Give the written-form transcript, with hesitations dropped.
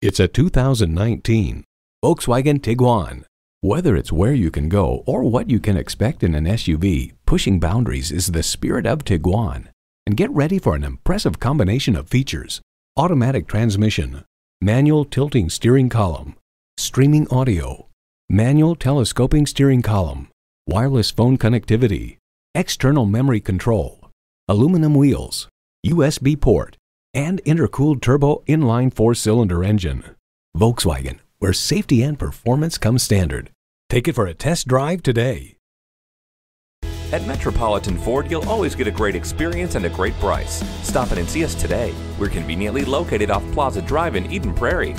It's a 2019 Volkswagen Tiguan. Whether it's where you can go or what you can expect in an SUV, pushing boundaries is the spirit of Tiguan. And get ready for an impressive combination of features: automatic transmission, manual tilting steering column, streaming audio, manual telescoping steering column, wireless phone connectivity, external memory control, aluminum wheels, USB port, and intercooled turbo inline four-cylinder engine. Volkswagen, where safety and performance come standard. Take it for a test drive today. At Metropolitan Ford, you'll always get a great experience and a great price. Stop in and see us today. We're conveniently located off Plaza Drive in Eden Prairie.